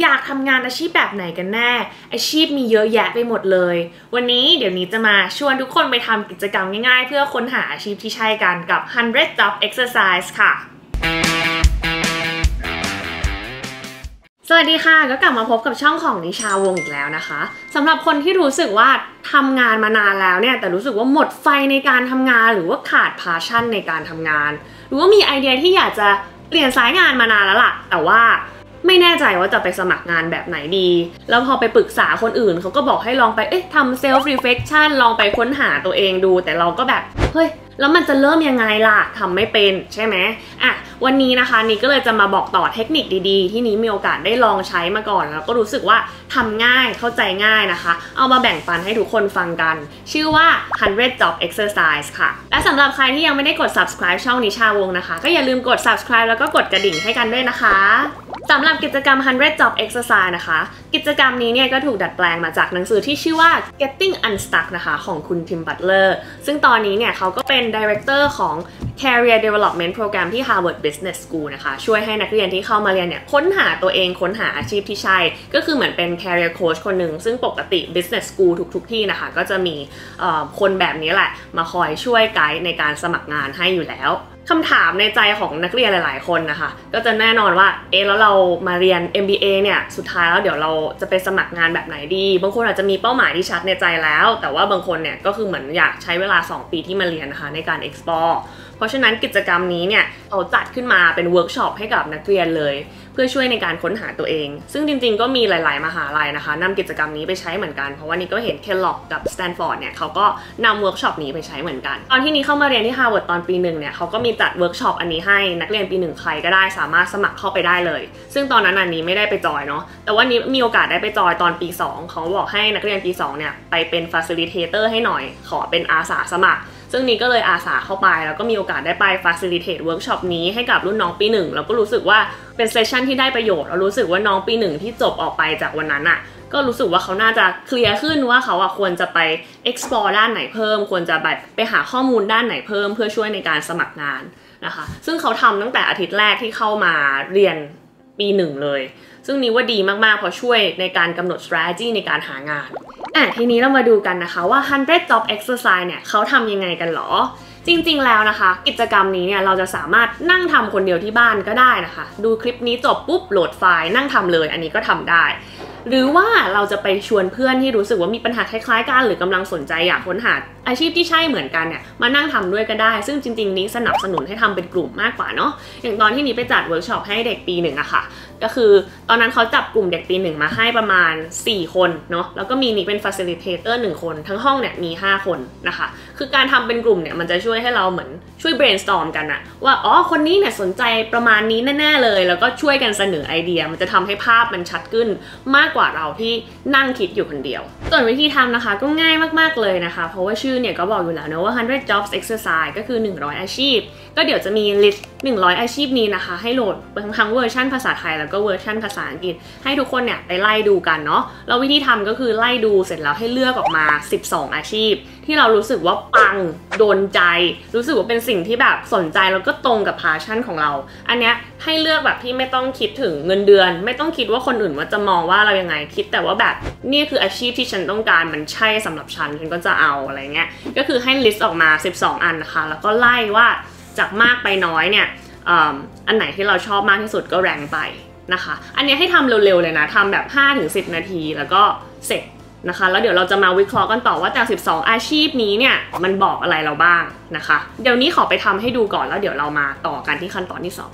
อยากทำงานอาชีพแบบไหนกันแน่อาชีพมีเยอะแยะไปหมดเลยวันนี้เดี๋ยวนี้จะมาชวนทุกคนไปทำกิจกรรมง่ายๆเพื่อค้นหาอาชีพที่ใช่กันกับ 100 Jobs Exercise ค่ะสวัสดีค่ะก็กลับมาพบกับช่องของนิชาวงอีกแล้วนะคะสำหรับคนที่รู้สึกว่าทำงานมานานแล้วเนี่ยแต่รู้สึกว่าหมดไฟในการทำงานหรือว่าขาด passion ในการทำงานหรือว่ามีไอเดียที่อยากจะเปลี่ยนสายงานมานานแล้วล่ะแต่ว่าไม่แน่ใจว่าจะไปสมัครงานแบบไหนดีแล้วพอไปปรึกษาคนอื่นเขาก็บอกให้ลองไปทำ self reflection ลองไปค้นหาตัวเองดูแต่เราก็แบบเฮ้ยแล้วมันจะเริ่มยังไงล่ะทำไม่เป็นใช่ไหมอ่ะวันนี้นะคะนี่ก็เลยจะมาบอกต่อเทคนิคดีๆที่นี้มีโอกาสได้ลองใช้มาก่อนแล้วก็รู้สึกว่าทำง่ายเข้าใจง่ายนะคะเอามาแบ่งปันให้ทุกคนฟังกันชื่อว่า 100 Jobs Exercise ค่ะและสำหรับใครที่ยังไม่ได้กด subscribe ช่องนิชาวงนะคะก็อย่าลืมกด subscribe แล้วก็กดกระดิ่งให้กันด้วยนะคะสำหรับกิจกรรม 100 Jobs Exercise นะคะกิจกรรมนี้เนี่ยก็ถูกดัดแปลงมาจากหนังสือที่ชื่อว่า Getting Unstuck นะคะของคุณทิม บัตเลอร์ซึ่งตอนนี้เนี่ยเขาก็เป็น Director ของ Career Development Program ที่ Harvard Business School นะคะช่วยให้นักเรียนที่เข้ามาเรียนเนี่ยค้นหาตัวเองค้นหาอาชีพที่ใช่ก็คือเหมือนเป็น Career Coach คนหนึ่งซึ่งปกติ Business School ทุกที่นะคะก็จะมีคนแบบนี้แหละมาคอยช่วยไกด์ในการสมัครงานให้อยู่แล้วคำถามในใจของนักเรียนหลายๆคนนะคะก็จะแน่นอนว่าแล้วเรามาเรียน MBA เนี่ยสุดท้ายแล้วเดี๋ยวเราจะไปสมัครงานแบบไหนดีบางคนอาจจะมีเป้าหมายที่ชัดในใจแล้วแต่ว่าบางคนเนี่ยก็คือเหมือนอยากใช้เวลา2ปีที่มาเรียนนะคะในการ explore เพราะฉะนั้นกิจกรรมนี้เนี่ยเราจัดขึ้นมาเป็นเวิร์กช็อปให้กับนักเรียนเลยเพื่อช่วยในการค้นหาตัวเองซึ่งจริงๆก็มีหลายๆมหาลัยนะคะนำกิจกรรมนี้ไปใช้เหมือนกันเพราะว่านี่ก็เห็น Kellogg กับ Stanford เนี่ยเขาก็นำเวิร์กช็อปนี้ไปใช้เหมือนกันตอนที่นี่เข้ามาเรียนที่ Harvard ตอนปี 1เนี่ยเขาก็มีจัดเวิร์กช็อปอันนี้ให้นักเรียนปี 1ใครก็ได้สามารถสมัครเข้าไปได้เลยซึ่งตอนนั้นอันนี้ไม่ได้ไปจอยเนาะแต่ว่านี้มีโอกาสได้ไปจอยตอนปี 2เขาบอกให้นักเรียนปี 2เนี่ยไปเป็น facilitator ให้หน่อยขอเป็นอาสาสมัครซึ่งนี่ก็เลยอาสาเข้าไปแล้วก็มีโอกาสได้ไป facilitate workshop นี้ให้กับรุ่นน้องปี 1แล้วก็รู้สึกว่าเป็นเซสชั่นที่ได้ประโยชน์แล้วรู้สึกว่าน้องปี 1ที่จบออกไปจากวันนั้นอะก็รู้สึกว่าเขาน่าจะเคลียร์ขึ้นว่าเขาควรจะไป explore ด้านไหนเพิ่มควรจะไปหาข้อมูลด้านไหนเพิ่มเพื่อช่วยในการสมัครงานนะคะซึ่งเขาทำตั้งแต่อาทิตย์แรกที่เข้ามาเรียนปี 1เลยซึ่งนี้ว่าดีมากๆพอช่วยในการกำหนด strategy ในการหางานทีนี้เรามาดูกันนะคะว่า 100 Jobs Exercise เนี่ยเขาทำยังไงกันหรอจริงๆแล้วนะคะกิจกรรมนี้เนี่ยเราจะสามารถนั่งทำคนเดียวที่บ้านก็ได้นะคะดูคลิปนี้จบปุ๊บโหลดไฟล์นั่งทำเลยอันนี้ก็ทำได้หรือว่าเราจะไปชวนเพื่อนที่รู้สึกว่ามีปัญหาคล้ายๆกันหรือกำลังสนใจอยากค้นหาอาชีพที่ใช่เหมือนกันเนี่ยมานั่งทำด้วยก็ได้ซึ่งจริงๆนี้สนับสนุนให้ทำเป็นกลุ่มมากกว่าเนาะอย่างตอนที่นี้ไปจัดเวิร์กช็อปให้เด็กปี 1อะค่ะก็คือตอนนั้นเขาจับกลุ่มเด็กปี 1มาให้ประมาณ4คนเนาะแล้วก็มีนี้เป็น facilitator 1คนทั้งห้องเนี่ยมี5คนนะคะคือการทำเป็นกลุ่มเนี่ยมันจะช่วยให้เราเหมือนช่วย brainstorm กันอะว่าอ๋อคนนี้เนี่ยสนใจประมาณนี้แน่ๆเลยแล้วก็ช่วยกันเสนอไอเดียมันจะทำให้ภาพมันชัดขึ้นมากกว่าเราที่นั่งคิดอยู่คนเดียวส่วนวิธีทำนะคะก็ง่ายมากๆเลยนะคะเพราะว่าชื่อเนี่ยก็บอกอยู่แล้วนะว่า 100 Jobs Exercise ก็คือ100อาชีพก็เดี๋ยวจะมีลิสต์100อาชีพนี้นะคะให้โหลดทั้งเวอร์ชันภาษาไทยแล้วก็เวอร์ชันภาษาอังกฤษให้ทุกคนเนี่ยไปไล่ดูกันเนาะแล้ววิธีทำก็คือไล่ดูเสร็จแล้วให้เลือกออกมา12อาชีพที่เรารู้สึกว่าปังโดนใจรู้สึกว่าเป็นสิ่งที่แบบสนใจแล้วก็ตรงกับ passion ของเราอันเนี้ยให้เลือกแบบที่ไม่ต้องคิดถึงเงินเดือนไม่ต้องคิดว่าคนอื่นว่าจะมองว่าเรายังไงคิดแต่ว่าแบบนี่คืออาชีพที่ฉันต้องการมันใช่สำหรับฉันก็จะเอาอะไรเงี้ยก็คือให้ลิสต์ออกมา12อันนะคะแล้วก็ไล่ว่าจากมากไปน้อยเนี่ย อันไหนที่เราชอบมากที่สุดก็แรงไปนะคะอันนี้ให้ทำเร็วๆเลยนะทำแบบ 5-10 นาทีแล้วก็เสร็จนะคะแล้วเดี๋ยวเราจะมาวิเคราะห์กันต่อว่าจาก12อาชีพนี้เนี่ยมันบอกอะไรเราบ้างนะคะเดี๋ยวนี้ขอไปทำให้ดูก่อนแล้วเดี๋ยวเรามาต่อกันที่ขั้นตอนที่2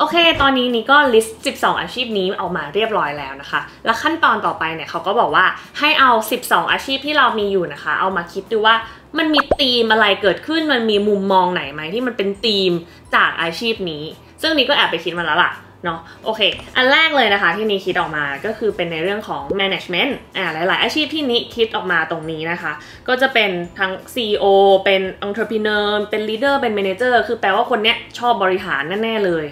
โอเคตอนนี้นี่ก็ลิสต์12อาชีพนี้ออกมาเรียบร้อยแล้วนะคะและขั้นตอนต่อไปเนี่ยเขาก็บอกว่าให้เอา12อาชีพที่เรามีอยู่นะคะเอามาคิดดูว่ามันมีธีมอะไรเกิดขึ้นมันมีมุมมองไหนไหมที่มันเป็นธีมจากอาชีพนี้ซึ่งนี่ก็แอบไปคิดมาแล้วล่ะเนาะโอเคอันแรกเลยนะคะที่นี่คิดออกมาก็คือเป็นในเรื่องของ management หลายๆอาชีพที่นี่คิดออกมาตรงนี้นะคะก็จะเป็นทั้ง CEO เป็น entrepreneur เป็น leader เป็น manager คือแปลว่าคนเนี้ยชอบบริหารแน่ๆเลย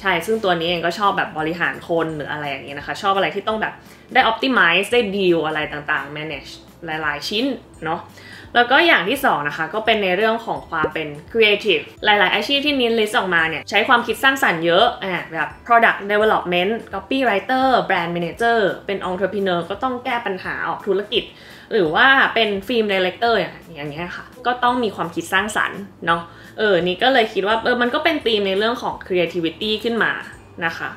ใช่ซึ่งตัวนี้เองก็ชอบแบบบริหารคนหรืออะไรอย่างเงี้ยนะคะชอบอะไรที่ต้องแบบ ได้ optimize ได้ deal อะไรต่างๆ manage หลายๆชิ้นเนาะแล้วก็อย่างที่2นะคะก็เป็นในเรื่องของความเป็น creative หลายๆอาชีพที่นินลิสต์ออกมาเนี่ยใช้ความคิดสร้างสรรค์เยอะแบบ product development copywriter brand manager เป็น entrepreneur ก็ต้องแก้ปัญหาออกธุรกิจหรือว่าเป็นฟิล์มไดเรคเตอร์อย่างเงี้ยค่ะก็ต้องมีความคิดสร้างสรรค์เนาะนี่ก็เลยคิดว่ามันก็เป็นธีมในเรื่องของ creativity ขึ้นมานะคะ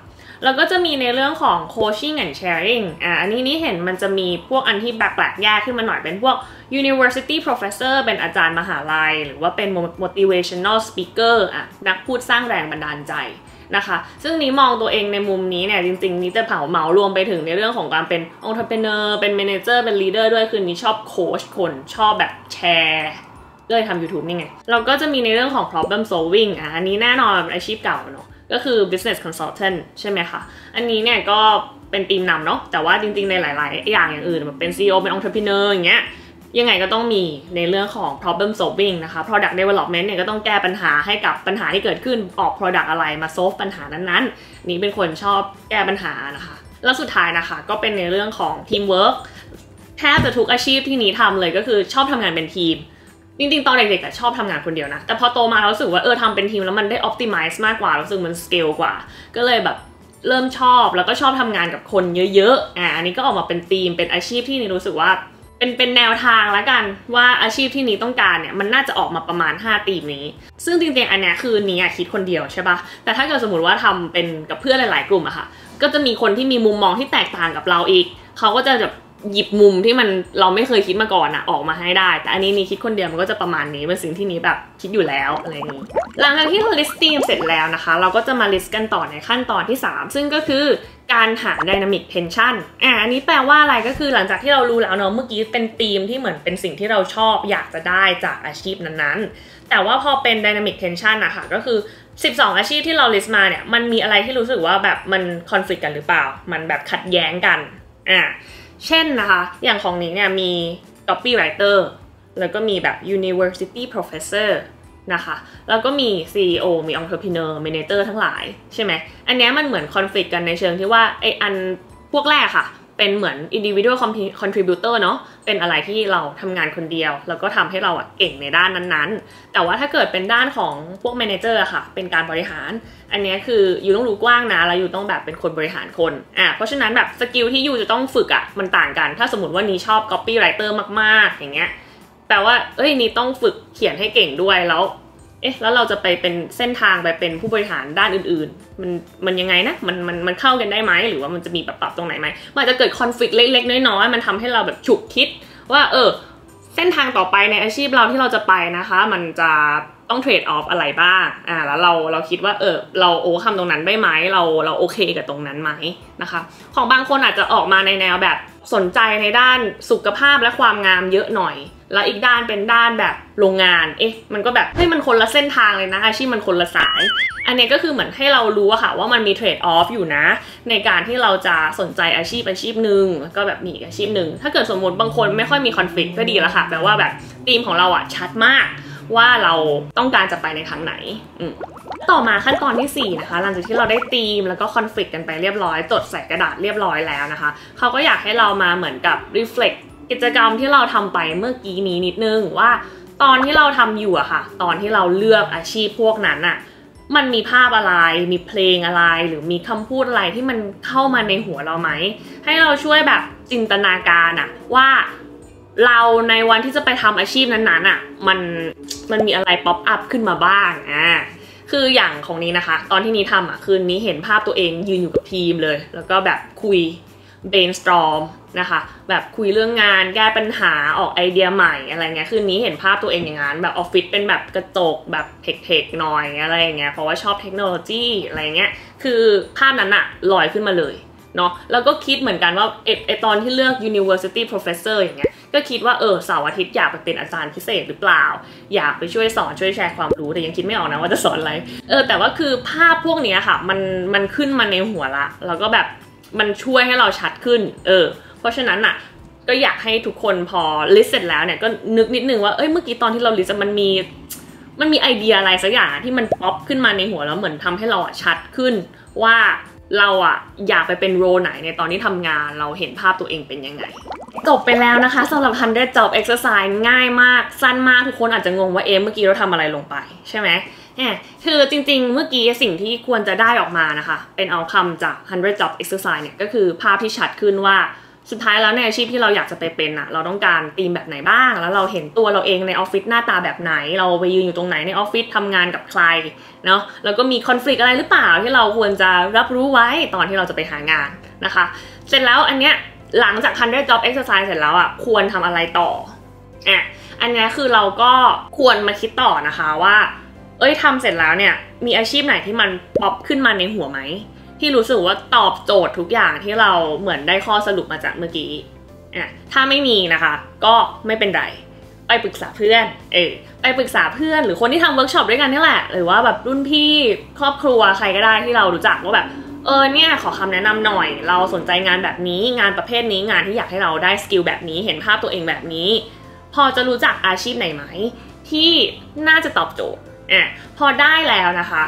แล้วก็จะมีในเรื่องของ coaching and sharing อันนี้เห็นมันจะมีพวกอันที่แปลกๆแยกขึ้นมาหน่อยเป็นพวก university professor เป็นอาจารย์มหาลัยหรือว่าเป็น motivational speaker นักพูดสร้างแรงบันดาลใจนะคะซึ่งนี้มองตัวเองในมุมนี้เนี่ยจริงๆนี้จะเหมารวมไปถึงในเรื่องของการเป็น entrepreneur เป็น manager เป็น leader ด้วยคือนี้ชอบโค้ชคนชอบแบบแชร์เลยทำ YouTube นี่ไงเราก็จะมีในเรื่องของ problem solving อันนี้แน่นอนอาชีพเก่าเนาะก็คือ business consultant ใช่ไหมคะอันนี้เนี่ยก็เป็นทีมนำเนาะแต่ว่าจริงๆในหลายๆอย่างอื่นแบบเป็น CEO เป็น entrepreneur อย่างเงี้ยยังไงก็ต้องมีในเรื่องของ problem solving นะคะ product development เนี่ยก็ต้องแก้ปัญหาให้กับปัญหาที่เกิดขึ้นออก product อะไรมา solve ปัญหานั้นๆนี่เป็นคนชอบแก้ปัญหานะคะแล้วสุดท้ายนะคะก็เป็นในเรื่องของ team work แทบจะทุกอาชีพที่นี้ทำเลยก็คือชอบทำงานเป็นทีมจริงๆตอนเด็กๆชอบทำงานคนเดียวนะแต่พอโตมารู้สึกว่าทำเป็นทีมแล้วมันได้ optimize มากกว่ารู้สึกมัน scale กว่าก็เลยแบบเริ่มชอบแล้วก็ชอบทำงานกับคนเยอะๆอันนี้ก็ออกมาเป็นทีมเป็นอาชีพที่นี่รู้สึกว่าเป็นแนวทางแล้วกันว่าอาชีพที่นี้ต้องการเนี่ยมันน่าจะออกมาประมาณ5ทีมนี้ซึ่งจริงๆอันนี้คือนี้คิดคนเดียวใช่ปะแต่ถ้าเกิดสมมติว่าทำเป็นกับเพื่อนหลายๆกลุ่มอะค่ะก็จะมีคนที่มีมุมมองที่แตกต่างกับเราอีกเขาก็จะแบบหยิบมุมที่มันเราไม่เคยคิดมาก่อนอะออกมาให้ได้แต่อันนี้นี่คิดคนเดียวมันก็จะประมาณนี้เป็นสิ่งที่นี้แบบคิดอยู่แล้วอะไรนี้หลังจากที่เราลิสต์ทีมเสร็จแล้วนะคะเราก็จะมาลิสต์กันต่อในขั้นตอนที่3ซึ่งก็คือการหา dynamic tension อันนี้แปลว่าอะไรก็คือหลังจากที่เรารู้แล้วเนาะเมื่อกี้เป็นธีมที่เหมือนเป็นสิ่งที่เราชอบอยากจะได้จากอาชีพนั้นๆแต่ว่าพอเป็น dynamic tension นะคะก็คือ12อาชีพที่เราลิสต์มาเนี่ยมันมีอะไรที่รู้สึกว่าแบบมัน conflict กันหรือเปล่ามันแบบขัดแย้งกันเช่นนะคะอย่างของนี้เนี่ยมี copywriter แล้วก็มีแบบ university professor นะคะแล้วก็มี CEO มี entrepreneur manager ทั้งหลายใช่ไหมอันนี้มันเหมือน conflict กันในเชิงที่ว่าไออันพวกแรกค่ะเป็นเหมือน individual contributor เนาะเป็นอะไรที่เราทำงานคนเดียวแล้วก็ทำให้เราเก่งในด้านนั้นๆแต่ว่าถ้าเกิดเป็นด้านของพวก manager ค่ะเป็นการบริหารอันนี้คืออยู่ต้องรู้กว้างนะแล้วอยู่ต้องแบบเป็นคนบริหารคนเพราะฉะนั้นแบบสกิลที่อยู่จะต้องฝึกมันต่างกันถ้าสมมติว่านี้ชอบ copywriter มากๆอย่างเงี้ยแปลว่านี้ต้องฝึกเขียนให้เก่งด้วยแล้วแล้วเราจะไปเป็นเส้นทางไปเป็นผู้บริหารด้านอื่นๆมันยังไงนะมันเข้ากันได้ไหมหรือว่ามันจะมีปรับตรงไหนไหมมันจะเกิดคอนฟลิกต์เล็กๆน้อยๆมันทำให้เราแบบฉุกคิดว่าเส้นทางต่อไปในอาชีพเราที่เราจะไปนะคะมันจะต้องเทรดออฟอะไรบ้างแล้วเราคิดว่าเราทำตรงนั้นได้ไหมเราโอเคกับตรงนั้นไหมนะคะของบางคนอาจจะออกมาในแนวแบบสนใจในด้านสุขภาพและความงามเยอะหน่อยแล้วอีกด้านเป็นด้านแบบโรงงานมันก็แบบให้มันคนละเส้นทางเลยนะอาชีพมันคนละสายอันนี้ก็คือเหมือนให้เรารู้ค่ะว่ามันมีเทรดออฟอยู่นะในการที่เราจะสนใจอาชีพหนึ่งแล้วก็แบบมีอาชีพหนึ่งถ้าเกิดสมมติบางคนไม่ค่อยมีคอนฟลิกต์ก็ดีแล้วค่ะแปลว่าแบบธีมของเราชัดมากว่าเราต้องการจะไปในทางไหนต่อมาขั้นตอนที่4นะคะหลังจากที่เราได้ธีมแล้วก็คอนฟลิกต์กันไปเรียบร้อยจดใส่กระดาษเรียบร้อยแล้วนะคะเขาก็อยากให้เรามาเหมือนกับ reflectกิจกรรมที่เราทำไปเมื่อกี้นี้นิดนึงว่าตอนที่เราทำอยู่ค่ะตอนที่เราเลือกอาชีพพวกนั้นมันมีภาพอะไรมีเพลงอะไรหรือมีคำพูดอะไรที่มันเข้ามาในหัวเราไหมให้เราช่วยแบบจินตนาการว่าเราในวันที่จะไปทำอาชีพนั้นๆมันมีอะไรป๊อปอัพขึ้นมาบ้างคืออย่างของนี้นะคะตอนที่นี้ทำคืนนี้เห็นภาพตัวเองยืนอยู่กับทีมเลยแล้วก็แบบคุยbrainstorm นะคะแบบคุยเรื่องงานแก้ปัญหาออกไอเดียใหม่อะไรเงี้ยคืนนี้เห็นภาพตัวเองอย่างนั้นแบบออฟฟิศเป็นแบบกระจกแบบเทคๆหน่อยอะไรเงี้ยเพราะว่าชอบเทคโนโลยีอะไรเงี้ยคือภาพนั้นลอยขึ้นมาเลยเนาะแล้วก็คิดเหมือนกันว่าไอตอนที่เลือก university professor อย่างเงี้ยก็คิดว่าเสาร์อาทิตย์อยากไปเป็นอาจารย์พิเศษหรือเปล่าอยากไปช่วยสอนช่วยแชร์ความรู้แต่ยังคิดไม่ออกนะว่าจะสอนอะไรแต่ว่าคือภาพพวกนี้ค่ะมันขึ้นมาในหัวละแล้วก็แบบมันช่วยให้เราชัดขึ้นเพราะฉะนั้นก็อยากให้ทุกคนพอลิสต์เสร็จแล้วเนี่ยก็นึกนิดนึงว่าเมื่อกี้ตอนที่เราลิสต์มันมีไอเดียอะไรสักอย่างที่มันป๊อปขึ้นมาในหัวแล้วเหมือนทำให้เราชัดขึ้นว่า เราอะอยากไปเป็นโรไหนในตอนที่ทำงานเราเห็นภาพตัวเองเป็นยังไงจบไปแล้วนะคะสำหรับ 100 Jobs Exercise ง่ายมากสั้นมากทุกคนอาจจะงงว่าเมื่อกี้เราทำอะไรลงไปใช่ไหมคือจริงๆเมื่อกี้สิ่งที่ควรจะได้ออกมานะคะเป็นเอาคำจาก 100 Jobs Exercise เนี่ยก็คือภาพที่ชัดขึ้นว่าสุดท้ายแล้วในอาชีพที่เราอยากจะไปเป็นอะเราต้องการธีมแบบไหนบ้างแล้วเราเห็นตัวเราเองในออฟฟิศหน้าตาแบบไหนเราไปยืนอยู่ตรงไหนในออฟฟิศทำงานกับใครเนาะแล้วก็มีคอนฟลิกต์อะไรหรือเปล่าที่เราควรจะรับรู้ไว้ตอนที่เราจะไปหางานนะคะเสร็จแล้วอันเนี้ยหลังจาก 100 Jobs Exercise เสร็จแล้วอะควรทำอะไรต่ออันนี้คือเราก็ควรมาคิดต่อนะคะว่าทำเสร็จแล้วเนี่ยมีอาชีพไหนที่มันป๊อปขึ้นมาในหัวไหมที่รู้สึกว่าตอบโจทย์ทุกอย่างที่เราเหมือนได้ข้อสรุปมาจากเมื่อกี้ถ้าไม่มีนะคะก็ไม่เป็นไรไปปรึกษาเพื่อนไปปรึกษาเพื่อนหรือคนที่ทำเวิร์กช็อปด้วยกันนี่แหละหรือว่าแบบรุ่นพี่ครอบครัวใครก็ได้ที่เรารู้จักว่าแบบเนี่ยขอคำแนะนำหน่อยเราสนใจงานแบบนี้งานประเภทนี้งานที่อยากให้เราได้สกิลแบบนี้เห็นภาพตัวเองแบบนี้พอจะรู้จักอาชีพไหนไหมที่น่าจะตอบโจทย์พอได้แล้วนะคะ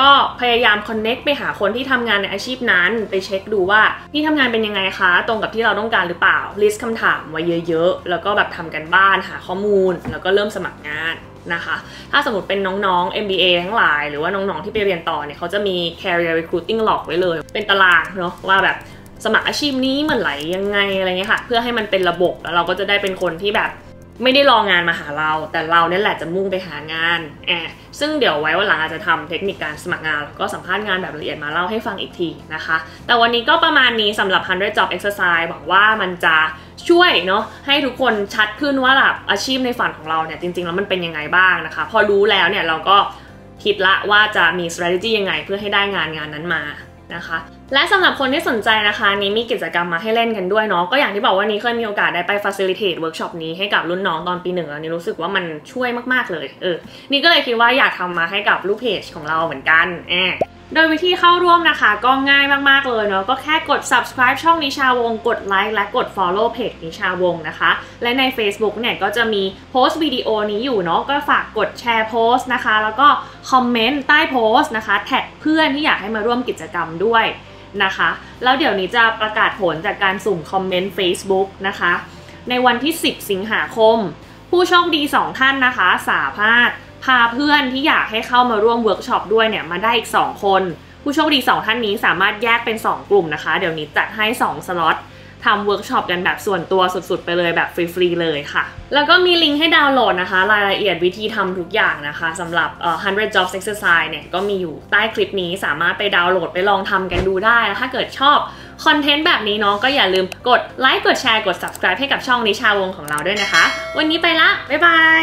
ก็พยายามคอนเน็กต์ไปหาคนที่ทำงานในอาชีพนั้นไปเช็คดูว่าที่ทำงานเป็นยังไงคะตรงกับที่เราต้องการหรือเปล่าลิสต์คำถามไว้เยอะๆแล้วก็แบบทำกันบ้านหาข้อมูลแล้วก็เริ่มสมัครงานนะคะถ้าสมมติเป็นน้องๆ MBA ทั้งหลายหรือว่าน้องๆที่ไปเรียนต่อเนี่ยเขาจะมี career recruiting log ไว้เลยเป็นตารางเนาะว่าแบบสมัครอาชีพนี้เมื่อไหร่ยังไงอะไรเงี้ยค่ะเพื่อให้มันเป็นระบบแล้วเราก็จะได้เป็นคนที่แบบไม่ได้รองานมาหาเราแต่เราเนี่ยแหละจะมุ่งไปหางานซึ่งเดี๋ยวไว้วันหลังอาจจะทำเทคนิคการสมัครงานแล้วก็สัมภาษณ์งานแบบละเอียดมาเล่าให้ฟังอีกทีนะคะแต่วันนี้ก็ประมาณนี้สำหรับ 100 Jobs Exercise บอกว่ามันจะช่วยเนาะให้ทุกคนชัดขึ้นว่าแบบอาชีพในฝันของเราเนี่ยจริงๆแล้วมันเป็นยังไงบ้างนะคะพอรู้แล้วเนี่ยเราก็คิดละว่าจะมี strategy ยังไงเพื่อให้ได้งานนั้นมานะคะและสำหรับคนที่สนใจนะคะนี้มีกิจกรรมมาให้เล่นกันด้วยเนาะก็อย่างที่บอกว่านี้เคยมีโอกาสได้ไป facilitate workshop นี้ให้กับรุ่นน้องตอนปี 1แล้วนี่รู้สึกว่ามันช่วยมากๆเลยนี่ก็เลยคิดว่าอยากทำมาให้กับลูกเพจของเราเหมือนกันโดยวิธีเข้าร่วมนะคะก็ง่ายมากๆเลยเนาะก็แค่กด subscribe ช่องนิชาวงกดไลค์และกด follow เพจนิชาวงนะคะและใน Facebook เนี่ยก็จะมีโพสต์วิดีโอนี้อยู่เนาะก็ฝากกดแชร์โพสต์นะคะแล้วก็คอมเมนต์ใต้โพสต์นะคะแท็กเพื่อนที่อยากให้มาร่วมกิจกรรมด้วยนะคะแล้วเดี๋ยวนี้จะประกาศผลจากการสุ่มคอมเมนต์ Facebook นะคะในวันที่10 สิงหาคมผู้โชคดี2 ท่านนะคะสามารถพาเพื่อนที่อยากให้เข้ามาร่วมเวิร์กช็อปด้วยเนี่ยมาได้อีก2 คนผู้โชคดี2 ท่านนี้สามารถแยกเป็น2 กลุ่มนะคะเดี๋ยวนี้จัดให้2 สล็อตทำเวิร์กช็อปกันแบบส่วนตัวสุดๆไปเลยแบบฟรีๆเลยค่ะแล้วก็มีลิงก์ให้ดาวน์โหลดนะคะรายละเอียดวิธีทำทุกอย่างนะคะสำหรับ 100 Jobs Exercise เนี่ยก็มีอยู่ใต้คลิปนี้สามารถไปดาวน์โหลดไปลองทำกันดูได้แล้วถ้าเกิดชอบคอนเทนต์แบบนี้เนาะก็อย่าลืมกดไลค์กดแชร์กด subscribe ให้กับช่องนิชาวงของเราด้วยนะคะวันนี้ไปละบ๊ายบาย